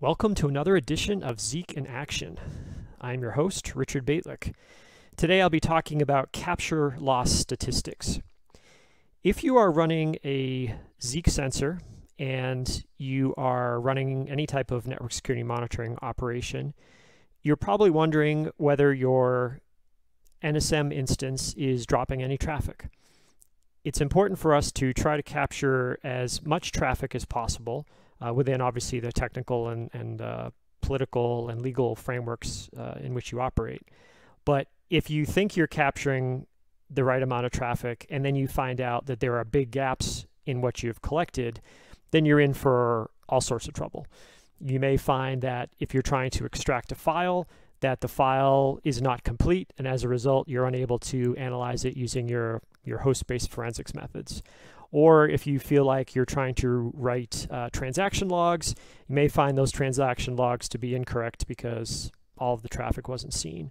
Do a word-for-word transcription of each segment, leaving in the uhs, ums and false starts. Welcome to another edition of Zeek in Action. I'm your host, Richard Bejtlich. Today I'll be talking about capture loss statistics. If you are running a Zeek sensor and you are running any type of network security monitoring operation, you're probably wondering whether your N S M instance is dropping any traffic. It's important for us to try to capture as much traffic as possible Uh, within obviously the technical and, and uh, political and legal frameworks uh, in which you operate. But if you think you're capturing the right amount of traffic and then you find out that there are big gaps in what you've collected, then you're in for all sorts of trouble. You may find that if you're trying to extract a file, that the file is not complete, and as a result, you're unable to analyze it using your, your host-based forensics methods. Or if you feel like you're trying to write uh, transaction logs, you may find those transaction logs to be incorrect because all of the traffic wasn't seen.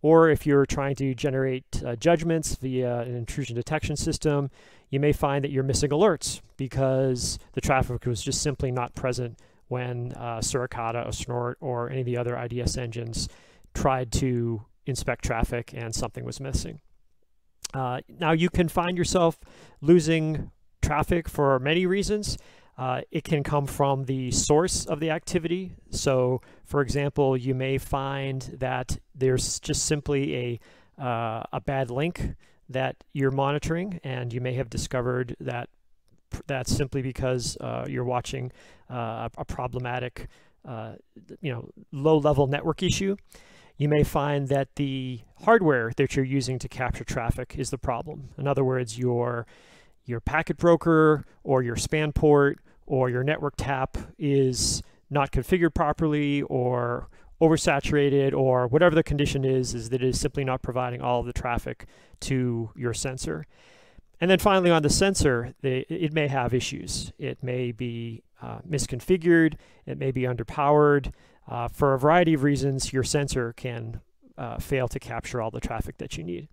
Or if you're trying to generate uh, judgments via an intrusion detection system, you may find that you're missing alerts because the traffic was just simply not present when uh, Suricata or Snort or any of the other I D S engines tried to inspect traffic and something was missing. Uh, now you can find yourself losing traffic for many reasons. Uh, it can come from the source of the activity. So for example, you may find that there's just simply a, uh, a bad link that you're monitoring, and you may have discovered that that's simply because uh, you're watching uh, a problematic, uh, you know, low-level network issue. You may find that the hardware that you're using to capture traffic is the problem. In other words, your, your packet broker or your span port or your network tap is not configured properly or oversaturated, or whatever the condition is, is that it is simply not providing all of the traffic to your sensor. And then finally, on the sensor, they, it may have issues. It may be uh, misconfigured, it may be underpowered. Uh, for a variety of reasons, your sensor can uh, fail to capture all the traffic that you need.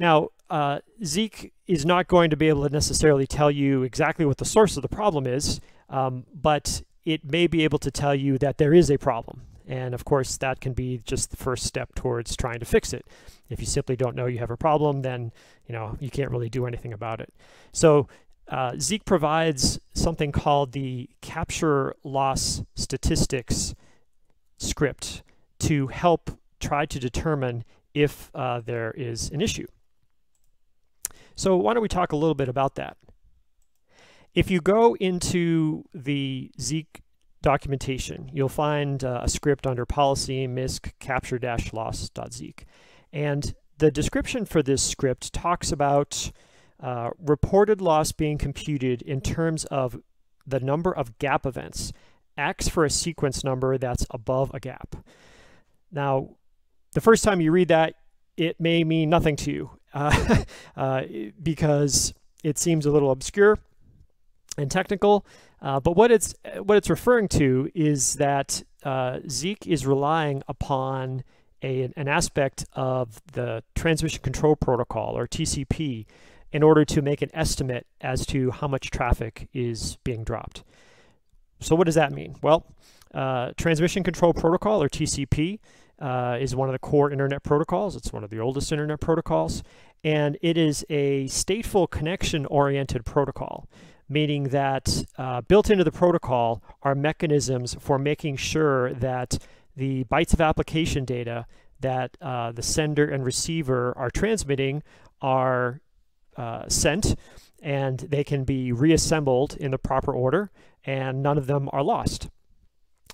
Now, uh, Zeek is not going to be able to necessarily tell you exactly what the source of the problem is, um, but it may be able to tell you that there is a problem. And of course, that can be just the first step towards trying to fix it. If you simply don't know you have a problem, then you know you can't really do anything about it. So uh, Zeek provides something called the capture loss statistics script to help try to determine if uh, there is an issue. So why don't we talk a little bit about that? If you go into the Zeek documentation, you'll find uh, a script under policy misc capture-loss.zeek. And the description for this script talks about uh, reported loss being computed in terms of the number of gap events, acts for a sequence number that's above a gap. Now, the first time you read that, it may mean nothing to you uh, uh, because it seems a little obscure and technical, uh, but what it's, what it's referring to is that uh, Zeek is relying upon a, an aspect of the Transmission Control Protocol, or T C P, in order to make an estimate as to how much traffic is being dropped. So what does that mean? Well, uh, Transmission Control Protocol, or T C P, uh, is one of the core internet protocols. It's one of the oldest internet protocols, and it is a stateful connection-oriented protocol, meaning that uh, built into the protocol are mechanisms for making sure that the bytes of application data that uh, the sender and receiver are transmitting are uh, sent, and they can be reassembled in the proper order, and none of them are lost.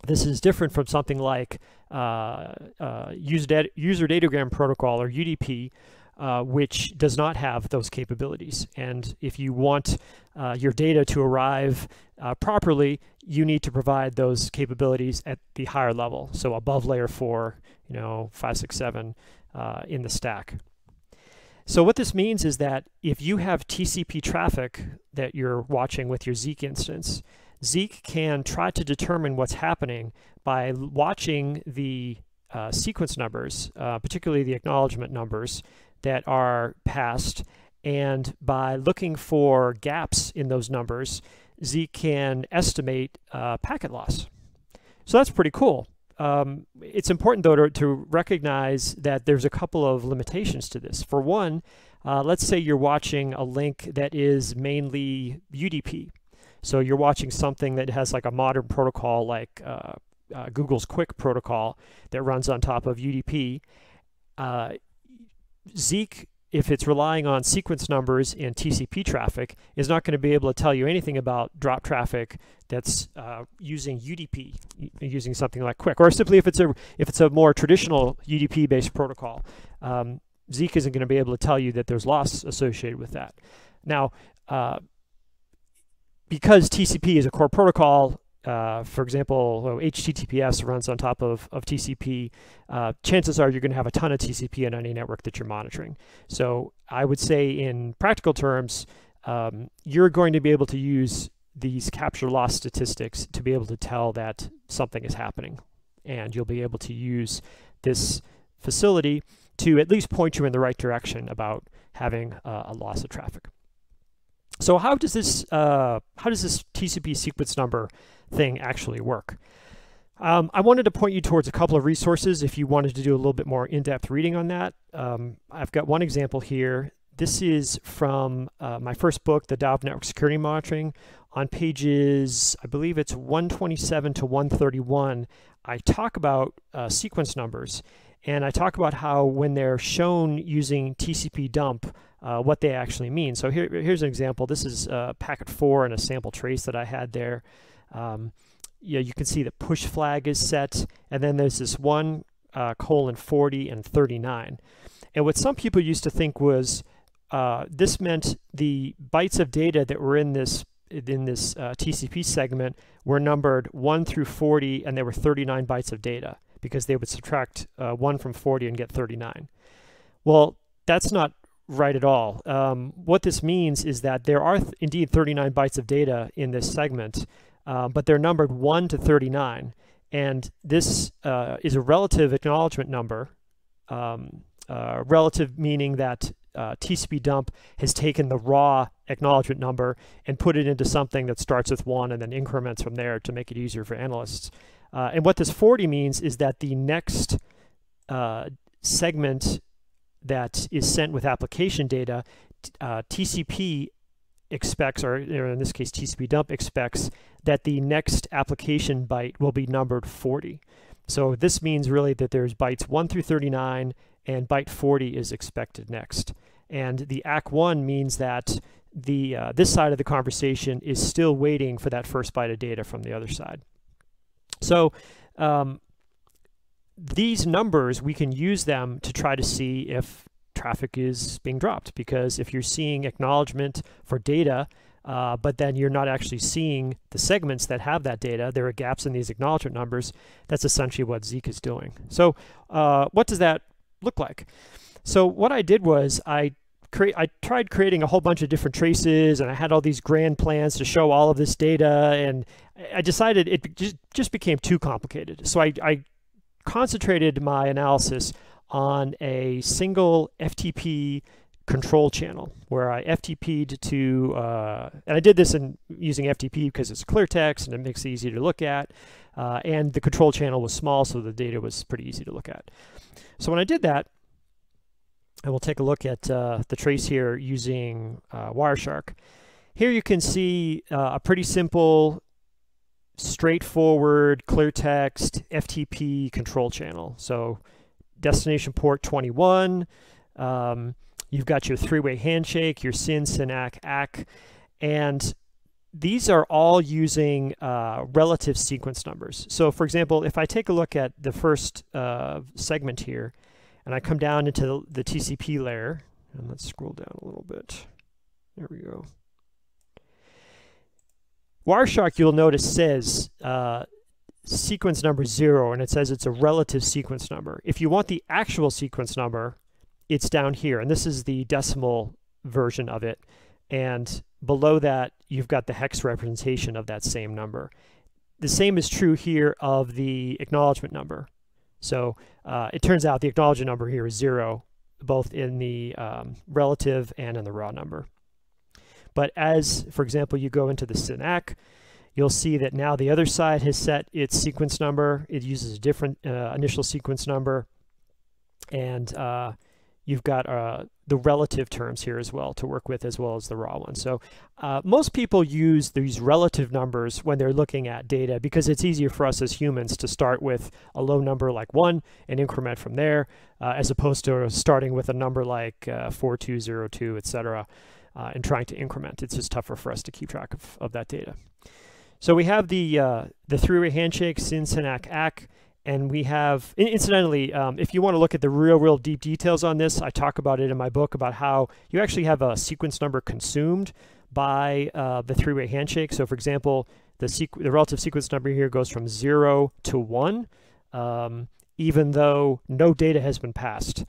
This is different from something like uh, uh, user, dat user datagram protocol, or U D P, uh, which does not have those capabilities. And if you want uh, your data to arrive uh, properly, you need to provide those capabilities at the higher level, so above layer four, you know, five, six, seven uh, in the stack. So what this means is that if you have T C P traffic that you're watching with your Zeek instance, Zeek can try to determine what's happening by watching the uh, sequence numbers, uh, particularly the acknowledgement numbers that are passed, and by looking for gaps in those numbers, Zeek can estimate uh, packet loss. So that's pretty cool. Um, it's important, though, to, to recognize that there's a couple of limitations to this. For one, uh, let's say you're watching a link that is mainly U D P. So you're watching something that has like a modern protocol like uh, uh, Google's QUIC protocol that runs on top of U D P. Uh, Zeek, if it's relying on sequence numbers and T C P traffic, is not going to be able to tell you anything about drop traffic that's uh, using U D P, using something like QUIC, or simply if it's a if it's a more traditional U D P-based protocol, um, Zeek isn't going to be able to tell you that there's loss associated with that. Now, uh, because T C P is a core protocol. Uh, for example, well, H T T P S runs on top of, of T C P, uh, chances are you're going to have a ton of T C P on any network that you're monitoring. So I would say in practical terms, um, you're going to be able to use these capture loss statistics to be able to tell that something is happening. And you'll be able to use this facility to at least point you in the right direction about having uh, a loss of traffic. So how does this uh, how does this T C P sequence number thing actually work? Um, I wanted to point you towards a couple of resources if you wanted to do a little bit more in-depth reading on that. Um, I've got one example here. This is from uh, my first book, The Dow of Network Security Monitoring. On pages, I believe it's one twenty-seven to one thirty-one, I talk about uh, sequence numbers. And I talk about how when they're shown using TCPDump, Uh, what they actually mean. So here, here's an example. This is uh, packet four and a sample trace that I had there. Um, yeah, you can see the push flag is set, and then there's this one uh, colon forty and thirty-nine. And what some people used to think was uh, this meant the bytes of data that were in this in this uh, T C P segment were numbered one through forty, and there were thirty-nine bytes of data because they would subtract uh, one from forty and get thirty-nine. Well, that's not right at all. Um, what this means is that there are th indeed thirty-nine bytes of data in this segment, uh, but they're numbered one to thirty-nine. And this uh, is a relative acknowledgement number, um, uh, relative meaning that uh, TCPDump has taken the raw acknowledgement number and put it into something that starts with one and then increments from there to make it easier for analysts. Uh, and what this forty means is that the next uh, segment that is sent with application data, uh, T C P expects, or in this case TCPDump expects, that the next application byte will be numbered forty. So this means really that there's bytes one through thirty-nine and byte forty is expected next. And the A C one means that the uh, this side of the conversation is still waiting for that first byte of data from the other side. So um, these numbers, we can use them to try to see if traffic is being dropped, because if you're seeing acknowledgement for data, uh, but then you're not actually seeing the segments that have that data, there are gaps in these acknowledgement numbers. That's essentially what Zeek is doing. So uh, what does that look like? So what I did was I create I tried creating a whole bunch of different traces, and I had all these grand plans to show all of this data, and I decided it just, just became too complicated. So I, I concentrated my analysis on a single F T P control channel where I F T P'd to, uh, and I did this in using F T P because it's clear text and it makes it easy to look at, uh, and the control channel was small, so the data was pretty easy to look at. So when I did that, and we'll take a look at uh, the trace here using uh, Wireshark. Here you can see uh, a pretty simple, straightforward, clear text, F T P control channel. So destination port twenty-one, um, you've got your three-way handshake, your S Y N, S Y N, A C, A C, and these are all using uh, relative sequence numbers. So for example, if I take a look at the first uh, segment here, and I come down into the, the T C P layer, and let's scroll down a little bit, there we go. Wireshark, you'll notice, says uh, sequence number zero, and it says it's a relative sequence number. If you want the actual sequence number, it's down here, and this is the decimal version of it. And below that, you've got the hex representation of that same number. The same is true here of the acknowledgement number. So uh, it turns out the acknowledgement number here is zero, both in the um, relative and in the raw number. But as, for example, you go into the S Y N A C, you'll see that now the other side has set its sequence number. It uses a different uh, initial sequence number. And uh, you've got uh, the relative terms here as well to work with, as well as the raw one. So uh, most people use these relative numbers when they're looking at data because it's easier for us as humans to start with a low number like one and increment from there, uh, as opposed to starting with a number like uh, four two zero two, et cetera, uh, and trying to increment. It's just tougher for us to keep track of, of that data. So we have the, uh, the three-way handshake, S Y N, S Y N, A C, A C. And we have, incidentally, um, if you want to look at the real, real deep details on this, I talk about it in my book about how you actually have a sequence number consumed by uh, the three-way handshake. So for example, the, sequ the relative sequence number here goes from zero to one, um, even though no data has been passed.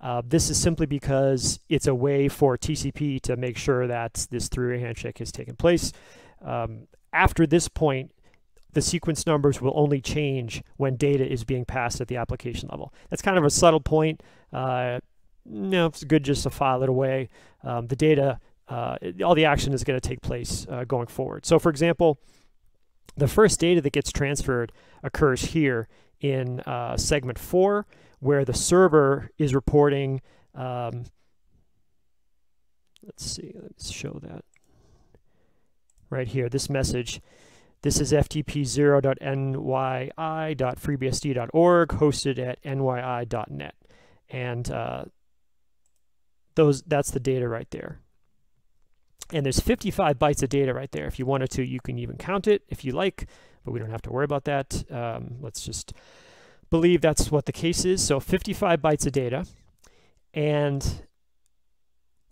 Uh, this is simply because it's a way for T C P to make sure that this three-way handshake has taken place. Um, after this point, the sequence numbers will only change when data is being passed at the application level. That's kind of a subtle point. Uh, no, it's good just to file it away. Um, the data, uh, all the action is going to take place uh, going forward. So for example, the first data that gets transferred occurs here in uh, segment four, where the server is reporting, um, let's see, let's show that right here, this message. This is F T P zero dot N Y I dot freebsd dot org, hosted at N Y I dot net. And uh, those that's the data right there. And there's fifty-five bytes of data right there. If you wanted to, you can even count it if you like, but we don't have to worry about that. Um, let's just believe that's what the case is. So fifty-five bytes of data. And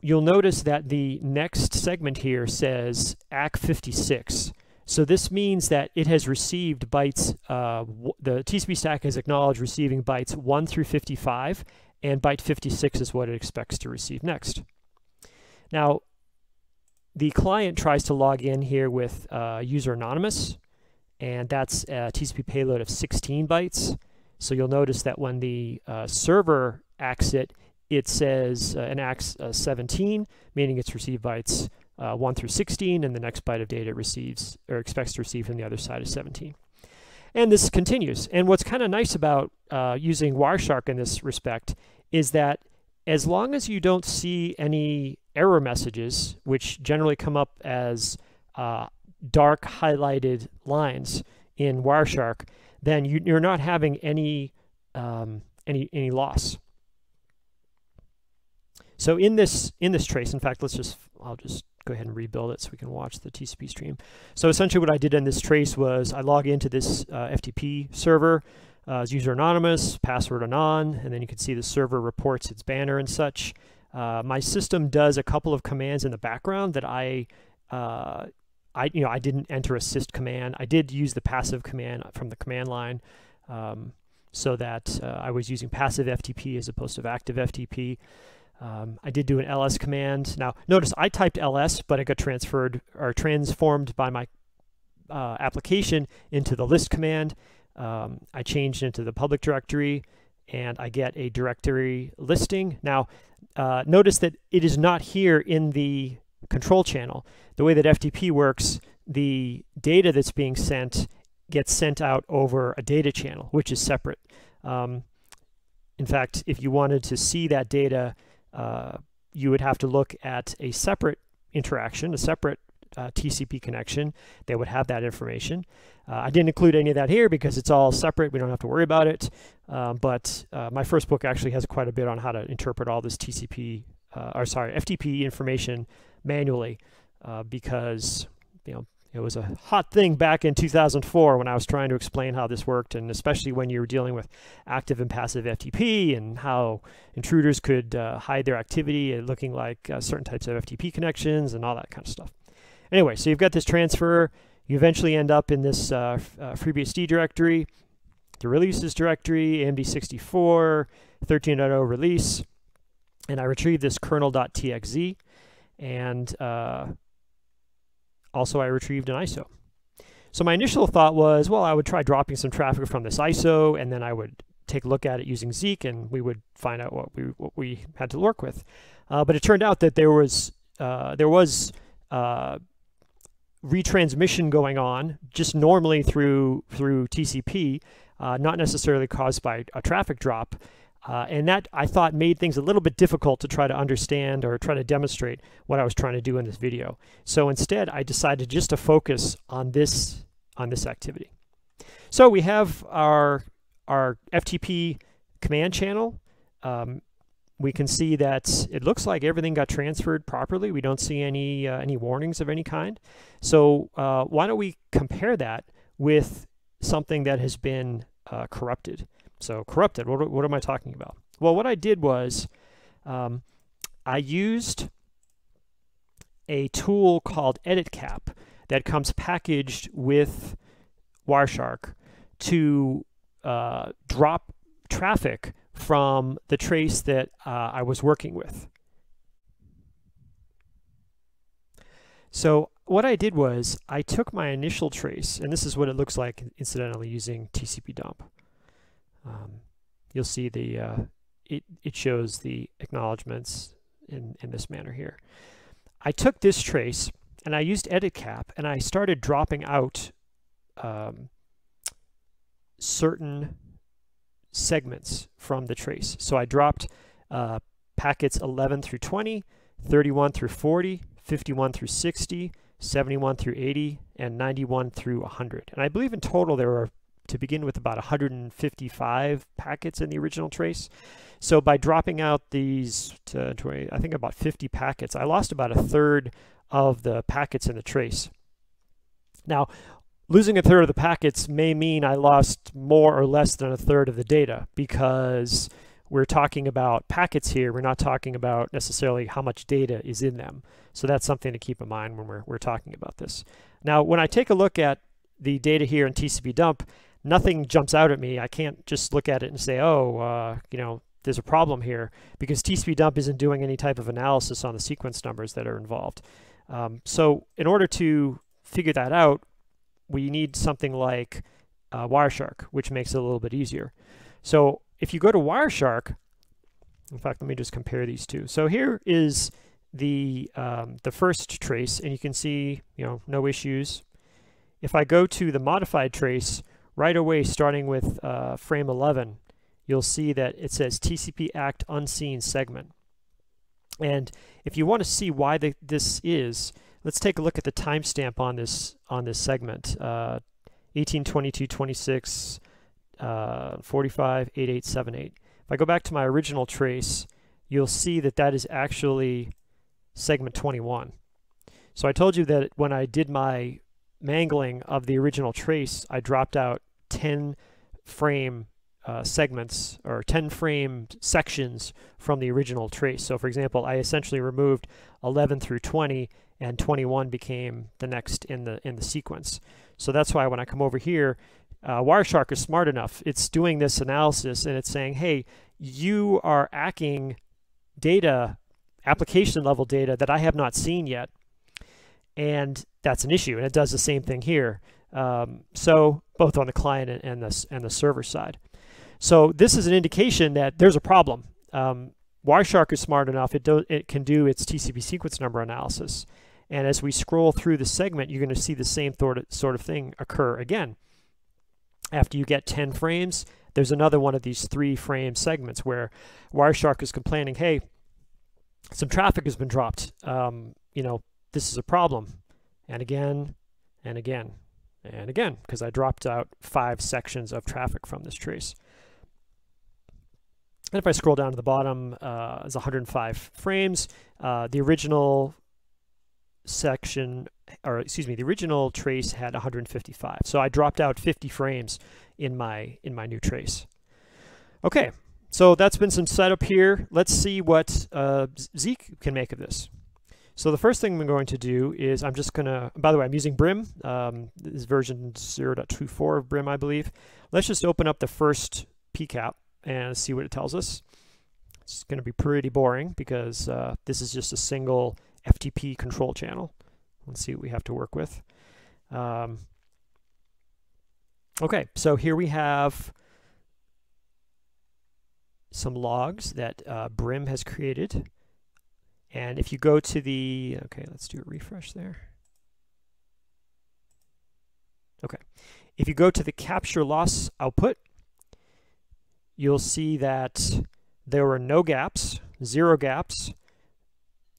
you'll notice that the next segment here says A C fifty-six. So this means that it has received bytes, uh, the T C P stack has acknowledged receiving bytes one through fifty-five, and byte fifty-six is what it expects to receive next. Now, the client tries to log in here with uh, user anonymous, and that's a T C P payload of sixteen bytes. So you'll notice that when the uh, server acts it, it says uh, and acts uh, seventeen, meaning it's received bytes Uh, one through sixteen, and the next byte of data receives or expects to receive from the other side is seventeen. And this continues. And what's kind of nice about uh, using Wireshark in this respect is that as long as you don't see any error messages, which generally come up as uh, dark highlighted lines in Wireshark, then you, you're not having any, um, any, any loss. So in this, in this trace, in fact, let's just, I'll just go ahead and rebuild it so we can watch the T C P stream. So essentially what I did in this trace was I log into this uh, F T P server uh, as user anonymous, password anon, and then you can see the server reports its banner and such. Uh, my system does a couple of commands in the background that I, uh, I, you know, I didn't enter a sys command. I did use the passive command from the command line. Um, so that uh, I was using passive F T P as opposed to active F T P. Um, I did do an L S command. Now, notice I typed L S, but it got transferred or transformed by my uh, application into the list command. Um, I changed into the public directory, and I get a directory listing. Now, uh, notice that it is not here in the control channel. The way that F T P works, the data that's being sent gets sent out over a data channel, which is separate. Um, in fact, if you wanted to see that data, Uh, you would have to look at a separate interaction, a separate uh, T C P connection that would have that information. Uh, I didn't include any of that here because it's all separate. We don't have to worry about it. Uh, but uh, my first book actually has quite a bit on how to interpret all this T C P, uh, or sorry, F T P information manually, uh, because you know it was a hot thing back in two thousand four when I was trying to explain how this worked, and especially when you were dealing with active and passive F T P and how intruders could uh, hide their activity and looking like uh, certain types of F T P connections and all that kind of stuff. Anyway, so you've got this transfer. You eventually end up in this uh, uh, FreeBSD directory, the releases directory, A M D sixty-four, thirteen point oh release, and I retrieve this kernel dot T X Z, and uh, also, I retrieved an I S O. So my initial thought was, well, I would try dropping some traffic from this I S O, and then I would take a look at it using Zeek, and we would find out what we what we had to work with. Uh, but it turned out that there was uh, there was uh, retransmission going on just normally through through T C P, uh, not necessarily caused by a traffic drop. Uh, and that, I thought, made things a little bit difficult to try to understand or try to demonstrate what I was trying to do in this video. So instead, I decided just to focus on this on this activity. So we have our, our F T P command channel. Um, we can see that it looks like everything got transferred properly. We don't see any, uh, any warnings of any kind. So uh, why don't we compare that with something that has been uh, corrupted? So corrupted, what, what am I talking about? Well, what I did was um, I used a tool called EditCap that comes packaged with Wireshark to uh, drop traffic from the trace that uh, I was working with. So what I did was I took my initial trace, and this is what it looks like incidentally using T C P dump. Um, you'll see the uh, it, it shows the acknowledgements in, in this manner here. I took this trace and I used EditCap and I started dropping out um, certain segments from the trace. So I dropped uh, packets eleven through twenty, thirty-one through forty, fifty-one through sixty, seventy-one through eighty, and ninety-one through one hundred. And I believe in total there were, to begin with, about one hundred fifty-five packets in the original trace. So by dropping out these, to twenty, I think about fifty packets, I lost about a third of the packets in the trace. Now, losing a third of the packets may mean I lost more or less than a third of the data, because we're talking about packets here. We're not talking about necessarily how much data is in them. So that's something to keep in mind when we're, we're talking about this. Now, when I take a look at the data here in T C P dump, nothing jumps out at me. I can't just look at it and say, oh, uh, you know, there's a problem here, because T C P dump isn't doing any type of analysis on the sequence numbers that are involved. Um, so in order to figure that out, we need something like uh, Wireshark, which makes it a little bit easier. So if you go to Wireshark, in fact, let me just compare these two. So here is the, um, the first trace, and you can see, you know, no issues. If I go to the modified trace, right away, starting with uh, frame eleven, you'll see that it says T C P act unseen segment. And if you want to see why the, this is, let's take a look at the timestamp on this on this segment: uh, eighteen, twenty-two, twenty-six, uh, forty-five, eighty-eight, seventy-eight. If I go back to my original trace, you'll see that that is actually segment twenty-one. So I told you that when I did my mangling of the original trace, I dropped out ten frame uh, segments or ten frame sections from the original trace. So for example, I essentially removed eleven through twenty, and twenty-one became the next in the in the sequence. So that's why when I come over here, uh, Wireshark is smart enough. It's doing this analysis and it's saying, hey, you are acking data, application level data that I have not seen yet. And that's an issue. And it does the same thing here. Um, so both on the client and, and, the, and the server side. So this is an indication that there's a problem. Um, Wireshark is smart enough, it, do, it can do its T C P sequence number analysis. And as we scroll through the segment, you're going to see the same sort of thing occur again. After you get ten frames, there's another one of these three frame segments where Wireshark is complaining, hey, some traffic has been dropped. Um, you know, this is a problem. And again, and again, and again, because I dropped out five sections of traffic from this trace. And if I scroll down to the bottom, uh, it's one hundred five frames. Uh, the original section, or excuse me, the original trace had one hundred fifty-five. So I dropped out fifty frames in my in my new trace. Okay, so that's been some setup here. Let's see what uh, Zeek can make of this. So the first thing I'm going to do is I'm just gonna, by the way, I'm using Brim. Um, this is version zero point two four of Brim, I believe. Let's just open up the first pcap and see what it tells us. It's going to be pretty boring because uh, this is just a single F T P control channel. Let's see what we have to work with. Um, okay, so here we have some logs that uh, Brim has created. And if you go to the, okay, let's do a refresh there. Okay. If you go to the capture loss output, you'll see that there were no gaps, zero gaps,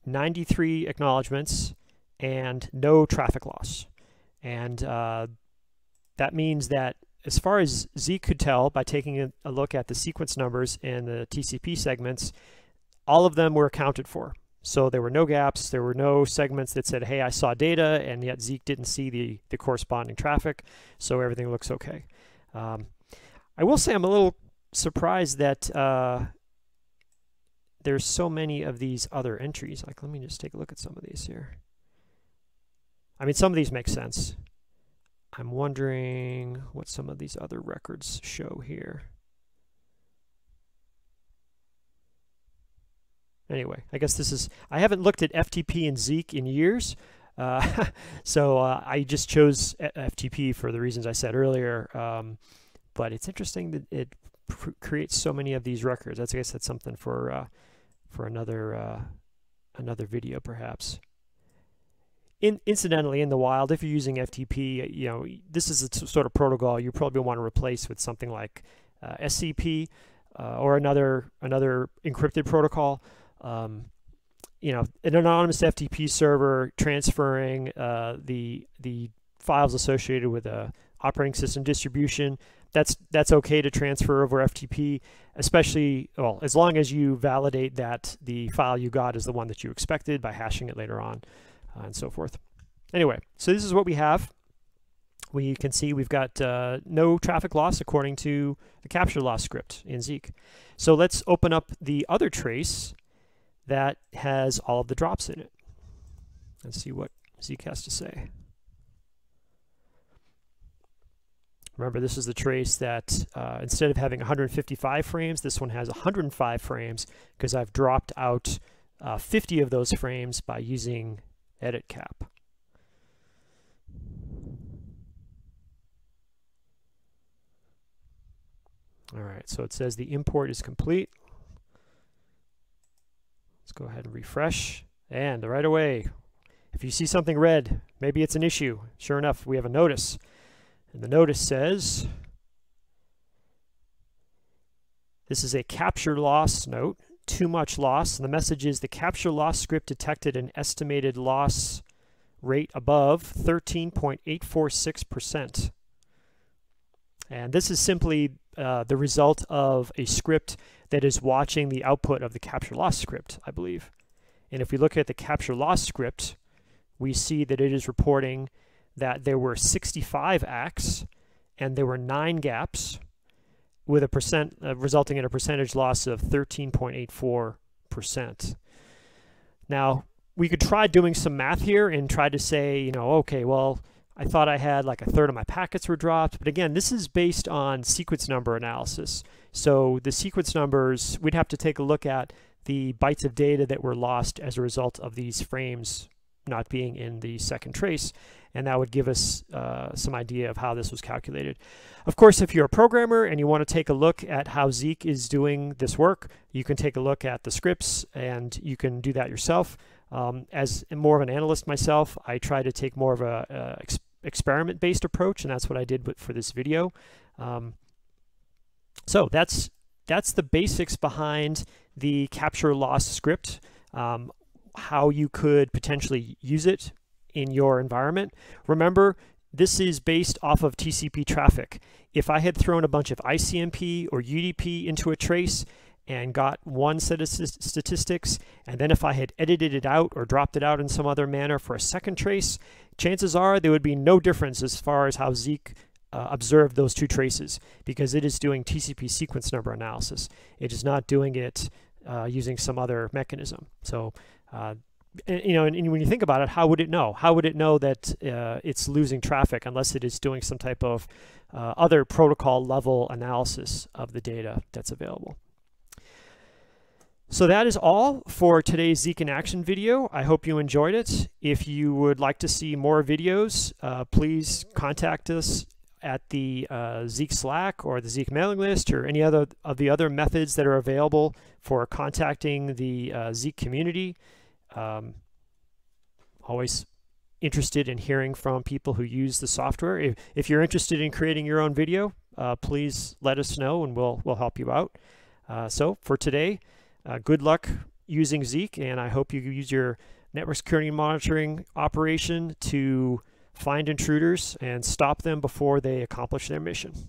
ninety-three acknowledgements, and no traffic loss. And uh, that means that as far as Zeek could tell by taking a, a look at the sequence numbers and the T C P segments, all of them were accounted for. So there were no gaps, there were no segments that said, hey, I saw data, and yet Zeek didn't see the, the corresponding traffic, so everything looks okay. Um, I will say I'm a little surprised that uh, there's so many of these other entries. Like, let me just take a look at some of these here. I mean, some of these make sense. I'm wondering what some of these other records show here. Anyway, I guess this is, I haven't looked at F T P and Zeek in years, uh, so uh, I just chose F T P for the reasons I said earlier, um, but it's interesting that it pr creates so many of these records. That's, I guess that's something for, uh, for another, uh, another video perhaps. In, incidentally, in the wild, if you're using F T P, you know, this is the sort of protocol you probably want to replace with something like uh, S C P uh, or another, another encrypted protocol. Um, you know, an anonymous F T P server transferring uh, the the files associated with a operating system distribution. That's that's okay to transfer over F T P, especially well as long as you validate that the file you got is the one that you expected by hashing it later on, uh, and so forth. Anyway, so this is what we have. We can see we've got uh, no traffic loss according to the capture loss script in Zeek. So let's open up the other trace that has all of the drops in it. Let's see what Zeek has to say. Remember, this is the trace that uh, instead of having one hundred fifty-five frames, this one has one hundred five frames because I've dropped out uh, fifty of those frames by using EditCap. All right, so it says the import is complete. Let's go ahead and refresh, and right away, if you see something red, maybe it's an issue. Sure enough, we have a notice, and the notice says, this is a capture loss note, too much loss, and the message is the capture loss script detected an estimated loss rate above thirteen point eight four six percent. And this is simply uh, the result of a script that is watching the output of the capture loss script, I believe. And if we look at the capture loss script, we see that it is reporting that there were sixty-five acts and there were nine gaps with a percent, uh, resulting in a percentage loss of thirteen point eight four percent. Now, we could try doing some math here and try to say, you know, okay, well, I thought I had like a third of my packets were dropped, but again, this is based on sequence number analysis. So the sequence numbers, we'd have to take a look at the bytes of data that were lost as a result of these frames not being in the second trace, and that would give us uh, some idea of how this was calculated. Of course, if you're a programmer and you want to take a look at how Zeek is doing this work, you can take a look at the scripts and you can do that yourself. Um, as more of an analyst myself, I try to take more of a, a experiment-based approach, and that's what I did for this video. Um, so that's that's the basics behind the capture loss script, um, how you could potentially use it in your environment. Remember, this is based off of T C P traffic. If I had thrown a bunch of I C M P or U D P into a trace and got one set of statistics, and then if I had edited it out or dropped it out in some other manner for a second trace, chances are there would be no difference as far as how Zeek uh, observed those two traces, because it is doing T C P sequence number analysis. It is not doing it uh, using some other mechanism. So, uh, and, you know, and, and when you think about it, how would it know? How would it know that uh, it's losing traffic unless it is doing some type of uh, other protocol level analysis of the data that's available? So that is all for today's Zeek in Action video. I hope you enjoyed it. If you would like to see more videos, uh, please contact us at the uh, Zeek Slack or the Zeek mailing list or any other of the other methods that are available for contacting the uh, Zeek community. Um, always interested in hearing from people who use the software. If, if you're interested in creating your own video, uh, please let us know and we'll, we'll help you out. Uh, so for today, uh, good luck using Zeek, and I hope you use your network security monitoring operation to find intruders and stop them before they accomplish their mission.